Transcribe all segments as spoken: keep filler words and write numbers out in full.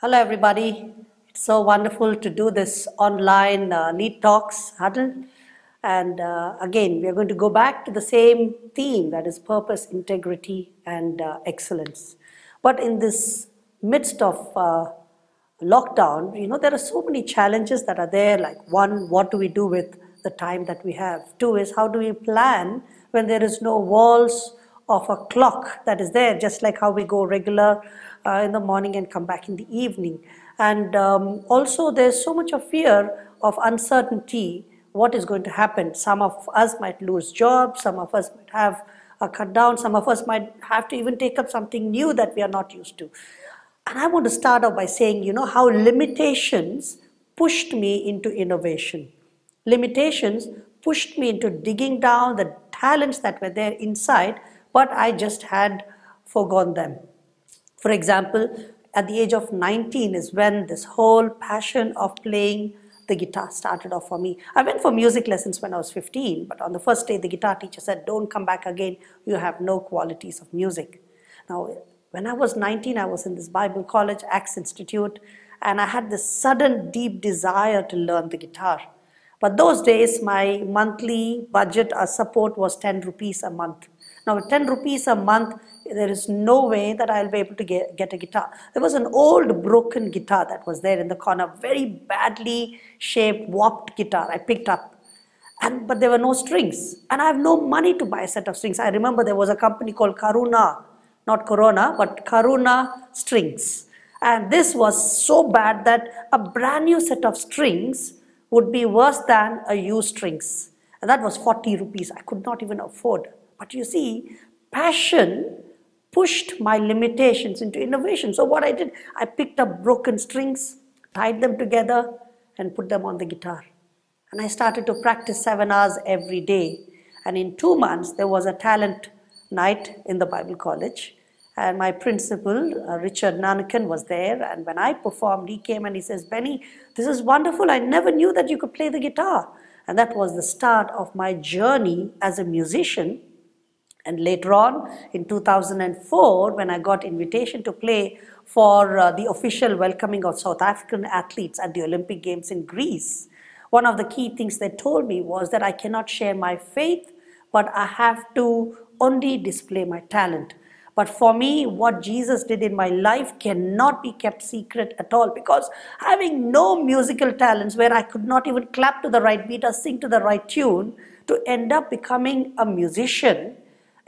Hello everybody, it's so wonderful to do this online uh, Lead Talks huddle, and uh, again we are going to go back to the same theme, that is purpose, integrity and uh, excellence. But in this midst of uh, lockdown, you know, there are so many challenges that are there, like one, what do we do with the time that we have? Two is, how do we plan when there is no walls of a clock that is there, just like how we go regular uh, in the morning and come back in the evening. And um, also there's so much of fear of uncertainty, what is going to happen. Some of us might lose jobs, some of us might have a cut down, some of us might have to even take up something new that we are not used to. And I want to start off by saying, you know, how limitations pushed me into innovation. Limitations pushed me into digging down the talents that were there inside, but I just had forgone them. For example, at the age of nineteen is when this whole passion of playing the guitar started off for me. I went for music lessons when I was fifteen, but on the first day the guitar teacher said, don't come back again, you have no qualities of music. Now, when I was nineteen, I was in this Bible college, Acts Institute, and I had this sudden deep desire to learn the guitar. But those days, my monthly budget or support was ten rupees a month. Now with ten rupees a month, there is no way that I'll be able to get, get a guitar. There was an old broken guitar that was there in the corner, very badly shaped, warped guitar I picked up. And, but there were no strings. And I have no money to buy a set of strings. I remember there was a company called Karuna, not Corona, but Karuna Strings. And this was so bad that a brand new set of strings would be worse than a used strings. And that was forty rupees. I could not even afford. But you see, passion pushed my limitations into innovation. So what I did, I picked up broken strings, tied them together and put them on the guitar. And I started to practice seven hours every day. And in two months, there was a talent night in the Bible college. And my principal, uh, Richard Nanakin, was there. And when I performed, he came and he says, Benny, this is wonderful. I never knew that you could play the guitar. And that was the start of my journey as a musician. And later on, in two thousand four, when I got invitation to play for uh, the official welcoming of South African athletes at the Olympic Games in Greece, one of the key things they told me was that I cannot share my faith, but I have to only display my talent. But for me, what Jesus did in my life cannot be kept secret at all, because having no musical talents, where I could not even clap to the right beat or sing to the right tune, to end up becoming a musician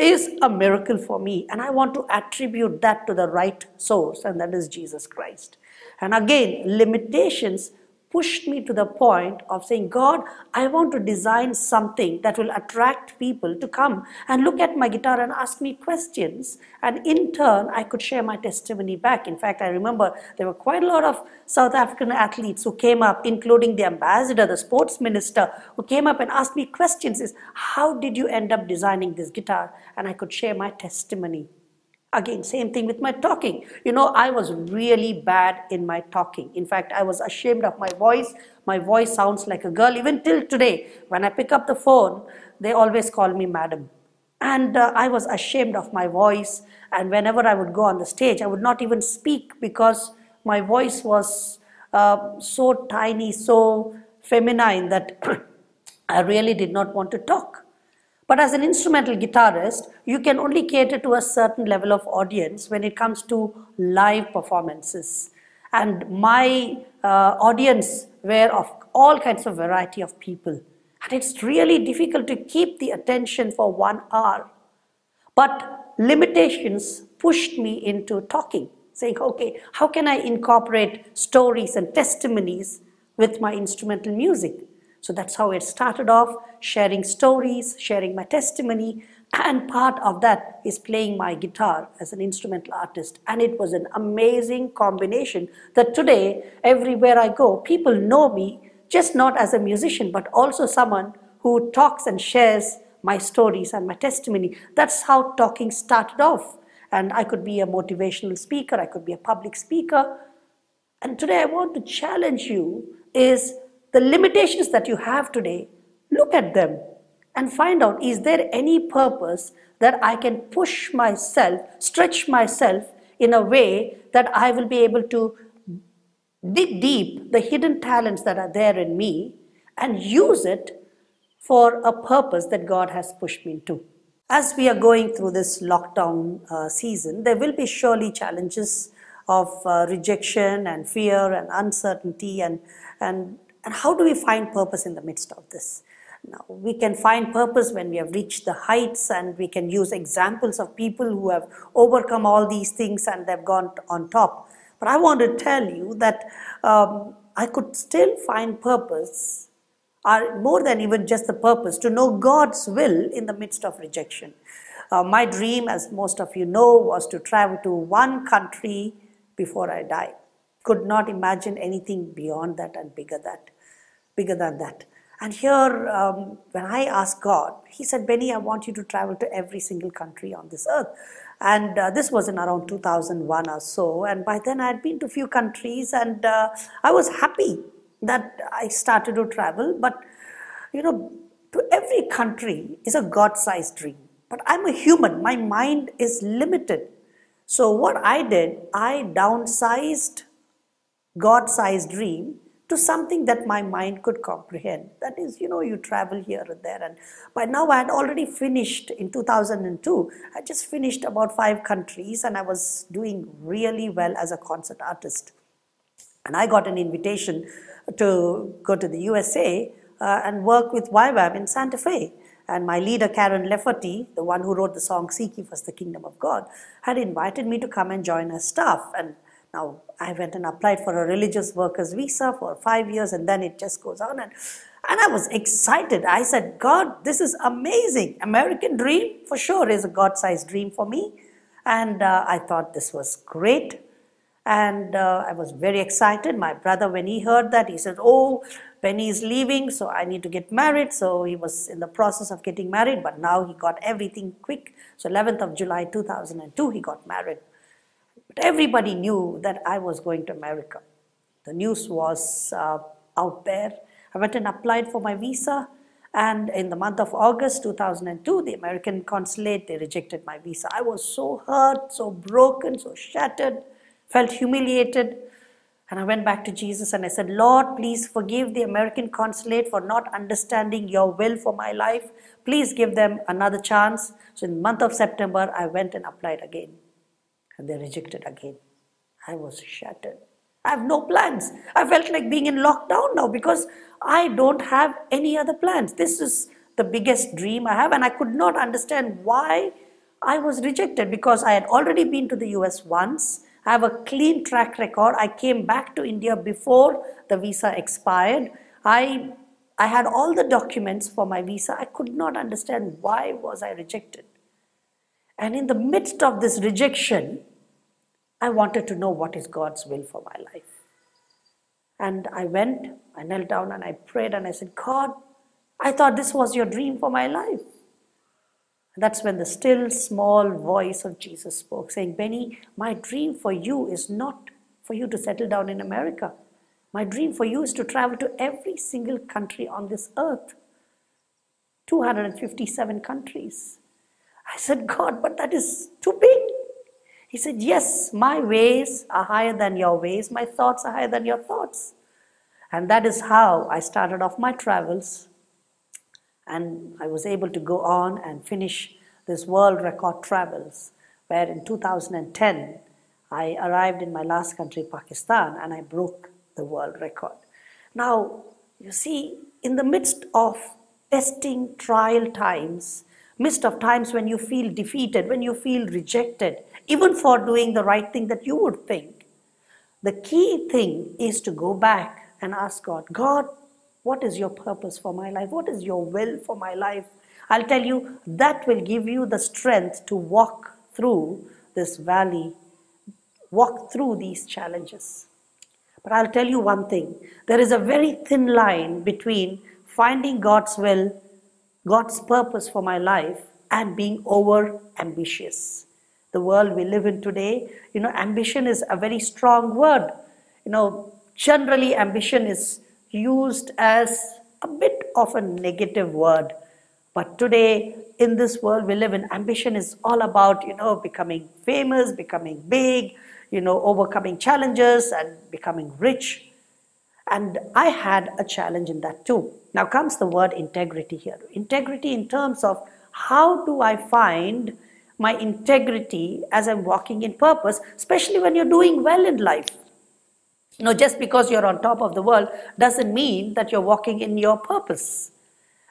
is a miracle for me, and I want to attribute that to the right source, and that is Jesus Christ. And again, limitations pushed me to the point of saying, God, I want to design something that will attract people to come and look at my guitar and ask me questions, and in turn I could share my testimony back. In fact, I remember there were quite a lot of South African athletes who came up, including the ambassador, the sports minister, who came up and asked me questions, is how did you end up designing this guitar? And I could share my testimony. Again, same thing with my talking. You know, I was really bad in my talking. In fact, I was ashamed of my voice. My voice sounds like a girl. Even till today, when I pick up the phone, they always call me madam. And uh, I was ashamed of my voice. And whenever I would go on the stage, I would not even speak, because my voice was uh, so tiny, so feminine, that I really did not want to talk. But as an instrumental guitarist, you can only cater to a certain level of audience when it comes to live performances. And my uh, audience were of all kinds of variety of people. And it's really difficult to keep the attention for one hour. But limitations pushed me into talking, saying, okay, how can I incorporate stories and testimonies with my instrumental music? So that's how it started off, sharing stories, sharing my testimony, and part of that is playing my guitar as an instrumental artist. And it was an amazing combination that today, everywhere I go, people know me, just not as a musician, but also someone who talks and shares my stories and my testimony. That's how talking started off. And I could be a motivational speaker, I could be a public speaker. And today I want to challenge you is, the limitations that you have today, look at them and find out, is there any purpose that I can push myself, stretch myself in a way that I will be able to dig deep the hidden talents that are there in me and use it for a purpose that God has pushed me to. As we are going through this lockdown uh, season, there will be surely challenges of uh, rejection and fear and uncertainty, and, and, and how do we find purpose in the midst of this? Now, we can find purpose when we have reached the heights, and we can use examples of people who have overcome all these things and they've gone on top. But I want to tell you that um, I could still find purpose, or more than even just the purpose, to know God's will in the midst of rejection. Uh, my dream, as most of you know, was to travel to one country before I die. Could not imagine anything beyond that and bigger that, bigger than that. And here, um, when I asked God, He said, Benny, I want you to travel to every single country on this earth. And uh, this was in around two thousand one or so. And by then, I had been to a few countries, and uh, I was happy that I started to travel. But, you know, to every country is a God-sized dream. But I'm a human. My mind is limited. So what I did, I downsized God-sized dream to something that my mind could comprehend. That is, you know, you travel here and there. And by now I had already finished, in two thousand two, I just finished about five countries, and I was doing really well as a concert artist. And I got an invitation to go to the U S A uh, and work with Y WAM in Santa Fe. And my leader, Karen Lefferty, the one who wrote the song Seek Ye First the Kingdom of God, had invited me to come and join her staff. And now, I went and applied for a religious worker's visa for five years, and then it just goes on. And, and I was excited. I said, God, this is amazing. American dream, for sure, is a God-sized dream for me. And uh, I thought this was great. And uh, I was very excited. My brother, when he heard that, he said, oh, Benny is leaving, so I need to get married. So he was in the process of getting married, but now he got everything quick. So eleventh of July two thousand two, he got married. But everybody knew that I was going to America. The news was uh, out there. I went and applied for my visa. And in the month of August two thousand two, the American consulate, they rejected my visa. I was so hurt, so broken, so shattered, felt humiliated. And I went back to Jesus and I said, Lord, please forgive the American consulate for not understanding your will for my life. Please give them another chance. So in the month of September, I went and applied again. And they rejected again. I was shattered. I have no plans. I felt like being in lockdown now because I don't have any other plans. This is the biggest dream I have, and I could not understand why I was rejected, because I had already been to the U S once. I have a clean track record. I came back to India before the visa expired. I, I had all the documents for my visa. I could not understand why was I rejected. And in the midst of this rejection, I wanted to know what is God's will for my life. And I went, I knelt down and I prayed and I said, God, I thought this was your dream for my life. And that's when the still small voice of Jesus spoke, saying, Benny, my dream for you is not for you to settle down in America. My dream for you is to travel to every single country on this earth, two hundred fifty-seven countries. I said, God, but that is too big. He said, yes, my ways are higher than your ways. My thoughts are higher than your thoughts. And that is how I started off my travels. And I was able to go on and finish this world record travels, where in two thousand ten, I arrived in my last country, Pakistan, and I broke the world record. Now, you see, in the midst of testing trial times, midst of times when you feel defeated, when you feel rejected, even for doing the right thing that you would think, the key thing is to go back and ask God, God, what is your purpose for my life? What is your will for my life? I'll tell you, that will give you the strength to walk through this valley, walk through these challenges. But I'll tell you one thing, there is a very thin line between finding God's will, God's purpose for my life, and being over ambitious. The world we live in today, you know, ambition is a very strong word. You know, generally ambition is used as a bit of a negative word. But today, in this world we live in, ambition is all about, you know, becoming famous, becoming big, you know, overcoming challenges and becoming rich. And I had a challenge in that too. Now comes the word integrity here. Integrity in terms of how do I find my integrity as I'm walking in purpose, especially when you're doing well in life. You know, just because you're on top of the world doesn't mean that you're walking in your purpose.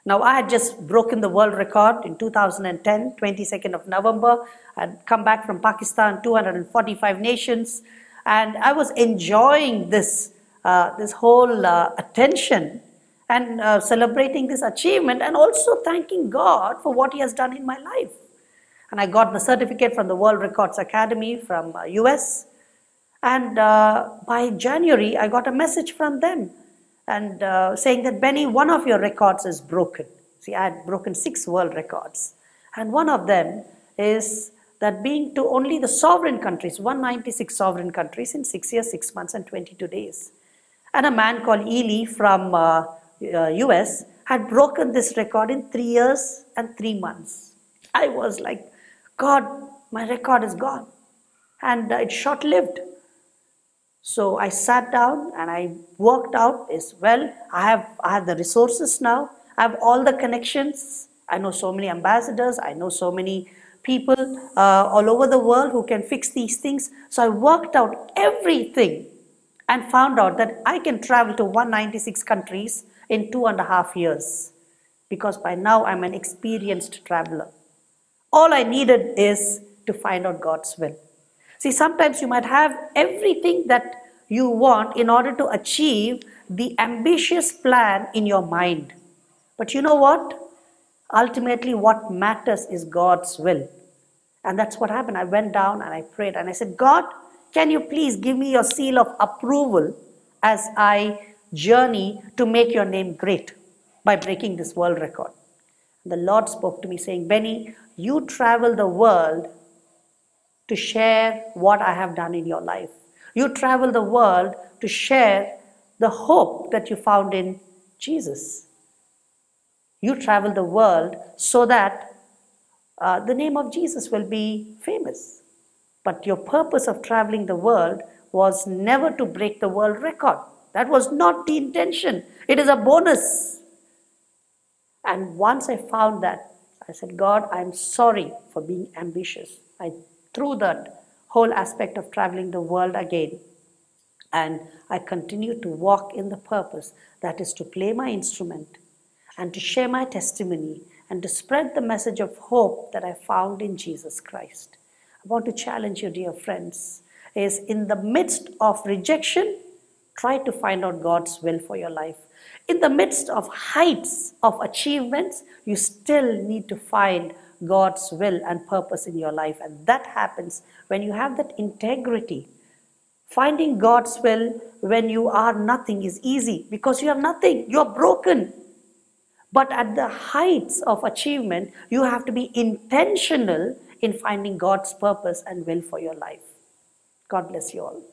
Now, I had just broken the world record in two thousand ten, twenty-second of November. I'd come back from Pakistan, two hundred forty-five nations, and I was enjoying this, uh, this whole uh, attention and uh, celebrating this achievement and also thanking God for what He has done in my life. And I got the certificate from the World Records Academy from uh, U S, and uh, by January, I got a message from them and uh, saying that, Benny, one of your records is broken. See, I had broken six world records. And one of them is that being to only the sovereign countries, one hundred ninety-six sovereign countries in six years, six months and twenty-two days. And a man called Ely from uh, uh, U S had broken this record in three years and three months. I was like, God, my record is gone. And uh, it's short-lived. So I sat down and I worked out as well. I have, I have the resources now. I have all the connections. I know so many ambassadors. I know so many people uh, all over the world who can fix these things. So I worked out everything and found out that I can travel to one hundred ninety-six countries in two and a half years because by now I'm an experienced traveler. All I needed is to find out God's will. See, sometimes you might have everything that you want in order to achieve the ambitious plan in your mind. But you know what? Ultimately, what matters is God's will. And that's what happened. I went down and I prayed and I said, God, can you please give me your seal of approval as I journey to make your name great by breaking this world record? And the Lord spoke to me saying, Benny, you travel the world to share what I have done in your life. You travel the world to share the hope that you found in Jesus. You travel the world so that uh, the name of Jesus will be famous. But your purpose of traveling the world was never to break the world record. That was not the intention. It is a bonus. And once I found that, I said, God, I'm sorry for being ambitious. I through that whole aspect of traveling the world again. And I continue to walk in the purpose that is to play my instrument and to share my testimony and to spread the message of hope that I found in Jesus Christ. I want to challenge you, dear friends, is in the midst of rejection, try to find out God's will for your life. In the midst of heights of achievements, you still need to find God's will and purpose in your life, and that happens when you have that integrity. Finding God's will when you are nothing is easy because you have nothing, you're broken. But at the heights of achievement, you have to be intentional in finding God's purpose and will for your life. God bless you all.